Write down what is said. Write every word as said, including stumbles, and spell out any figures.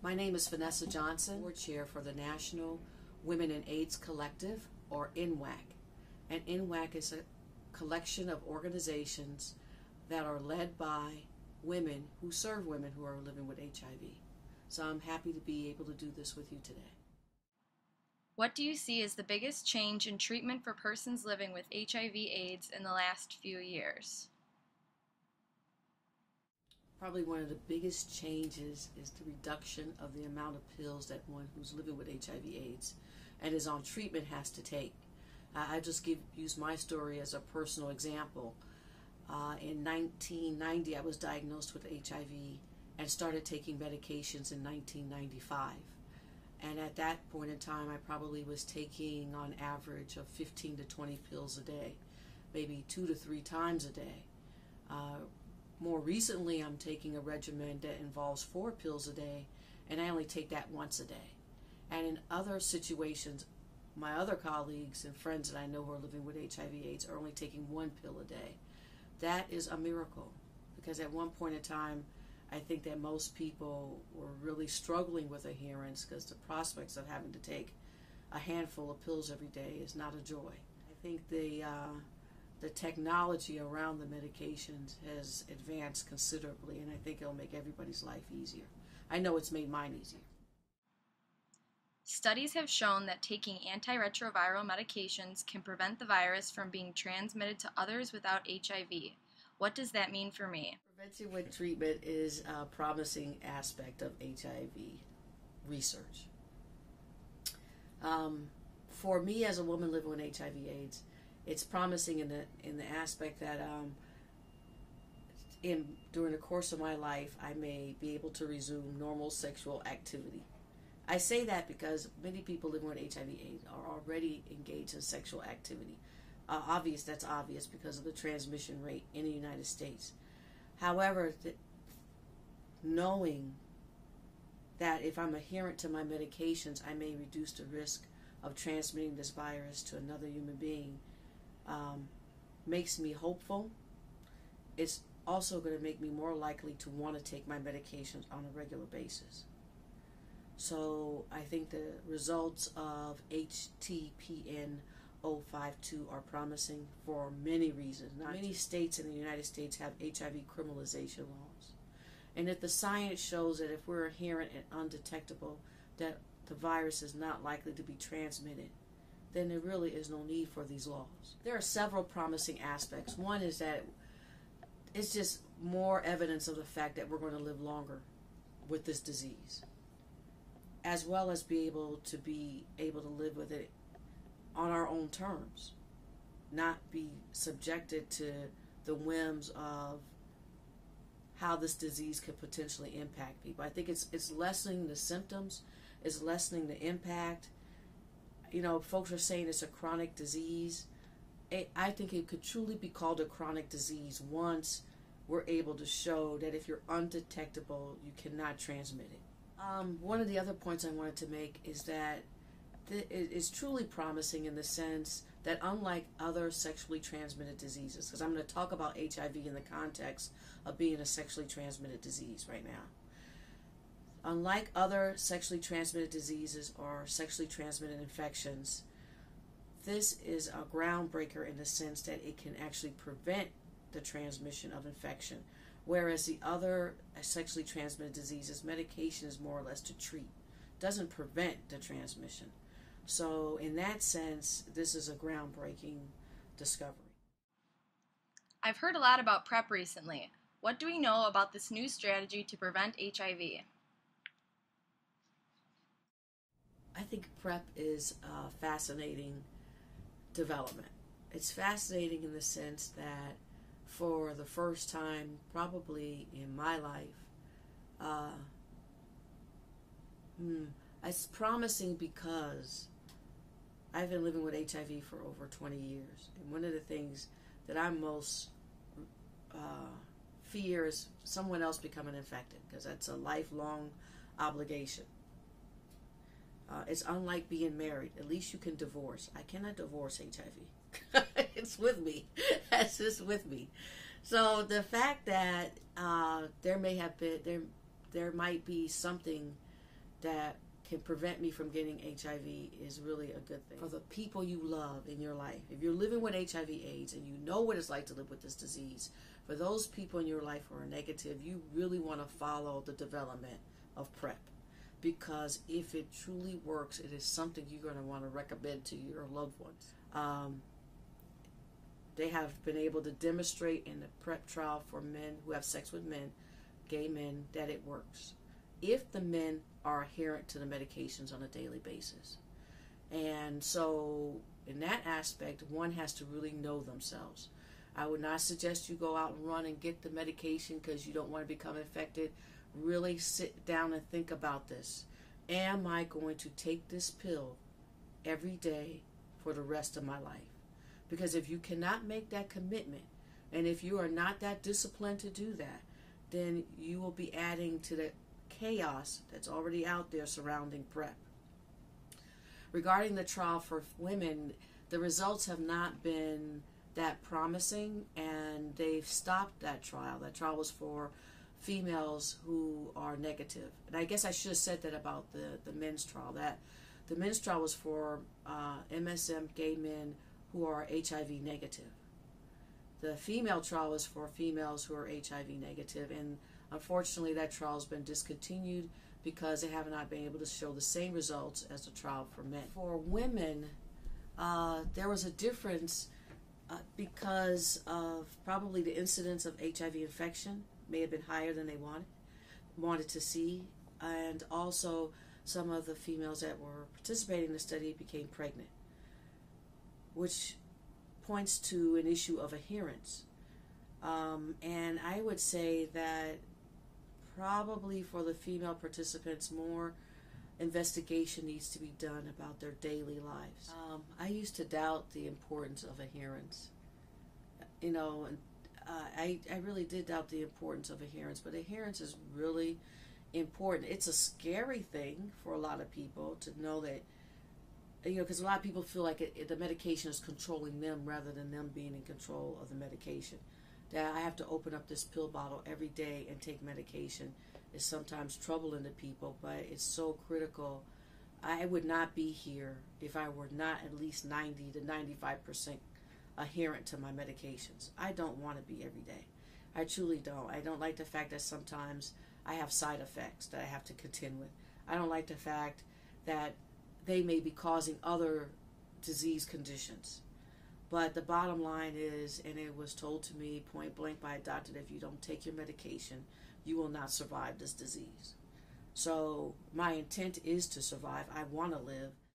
My name is Vanessa Johnson, board chair for the National Women and AIDS Collective, or N W A C. And N W A C is a collection of organizations that are led by women who serve women who are living with H I V. So I'm happy to be able to do this with you today. What do you see as the biggest change in treatment for persons living with H I V AIDS in the last few years? Probably one of the biggest changes is the reduction of the amount of pills that one who's living with H I V AIDS and is on treatment has to take. I just give, use my story as a personal example. Uh, in nineteen ninety, I was diagnosed with H I V and started taking medications in nineteen ninety-five. And at that point in time, I probably was taking on average of fifteen to twenty pills a day, maybe two to three times a day. Uh, More recently, I'm taking a regimen that involves four pills a day, and I only take that once a day. And in other situations, my other colleagues and friends that I know who are living with H I V AIDS are only taking one pill a day. That is a miracle, because at one point in time, I think that most people were really struggling with adherence because the prospects of having to take a handful of pills every day is not a joy. I think the uh, The technology around the medications has advanced considerably, and I think it'll make everybody's life easier. I know it's made mine easier. Studies have shown that taking antiretroviral medications can prevent the virus from being transmitted to others without H I V. What does that mean for me? Prevention with treatment is a promising aspect of H I V research. Um, for me, as a woman living with H I V AIDS, it's promising in the in the aspect that um, in during the course of my life, I may be able to resume normal sexual activity. I say that because many people living with H I V AIDS are already engaged in sexual activity. Uh, obvious, that's obvious because of the transmission rate in the United States. However, th knowing that if I'm adherent to my medications, I may reduce the risk of transmitting this virus to another human being Um, makes me hopeful. It's also going to make me more likely to want to take my medications on a regular basis. So I think the results of H T P N zero five two are promising for many reasons. Not many states in the United States have H I V criminalization laws. And if the science shows that if we're adherent and undetectable, that the virus is not likely to be transmitted, then there really is no need for these laws. There are several promising aspects. One is that it's just more evidence of the fact that we're going to live longer with this disease, as well as be able to be able to live with it on our own terms, not be subjected to the whims of how this disease could potentially impact people. I think it's, it's lessening the symptoms, it's lessening the impact. You know, folks are saying it's a chronic disease. It, I think it could truly be called a chronic disease once we're able to show that if you're undetectable, you cannot transmit it. Um, one of the other points I wanted to make is that th it is truly promising in the sense that unlike other sexually transmitted diseases, because I'm going to talk about H I V in the context of being a sexually transmitted disease right now. Unlike other sexually transmitted diseases or sexually transmitted infections, this is a groundbreaker in the sense that it can actually prevent the transmission of infection, whereas the other sexually transmitted diseases, medication is more or less to treat, doesn't prevent the transmission. So in that sense, this is a groundbreaking discovery. I've heard a lot about PrEP recently. What do we know about this new strategy to prevent H I V? I think PrEP is a fascinating development. It's fascinating in the sense that for the first time probably in my life, uh, it's promising because I've been living with H I V for over twenty years. And one of the things that I most uh, fear is someone else becoming infected, because that's a lifelong obligation. Uh, it's unlike being married. At least you can divorce. I cannot divorce H I V. It's with me. That's just with me. So the fact that uh, there may have been there, there might be something that can prevent me from getting H I V is really a good thing. For the people you love in your life, if you're living with H I V AIDS and you know what it's like to live with this disease, for those people in your life who are negative, you really want to follow the development of PrEP, because if it truly works, it is something you're going to want to recommend to your loved ones. Um, they have been able to demonstrate in the PrEP trial for men who have sex with men, gay men, that it works, if the men are adherent to the medications on a daily basis. And so in that aspect, one has to really know themselves. I would not suggest you go out and run and get the medication because you don't want to become infected. Really sit down and think about this. Am I going to take this pill every day for the rest of my life? Because if you cannot make that commitment, and if you are not that disciplined to do that, then you will be adding to the chaos that's already out there surrounding PrEP. Regarding the trial for women, the results have not been that promising, and they've stopped that trial. That trial was for females who are negative. And I guess I should have said that about the, the men's trial. That the men's trial was for uh, M S M gay men who are H I V negative. The female trial was for females who are H I V negative, and unfortunately that trial has been discontinued because they have not been able to show the same results as the trial for men. For women, uh, there was a difference uh, because of probably the incidence of H I V infection may have been higher than they wanted wanted to see, and also some of the females that were participating in the study became pregnant, which points to an issue of adherence. Um, and I would say that probably for the female participants, more investigation needs to be done about their daily lives. Um, I used to doubt the importance of adherence, you know, and Uh, I, I really did doubt the importance of adherence, but adherence is really important. It's a scary thing for a lot of people to know that, you know, because a lot of people feel like it, it, the medication is controlling them rather than them being in control of the medication. That I have to open up this pill bottle every day and take medication is sometimes troubling to people, but it's so critical. I would not be here if I were not at least ninety to ninety-five percent adherent to my medications. I don't want to be every day. I truly don't. I don't like the fact that sometimes I have side effects that I have to contend with. I don't like the fact that they may be causing other disease conditions. But the bottom line is, and it was told to me point blank by a doctor, that if you don't take your medication, you will not survive this disease. So my intent is to survive. I want to live.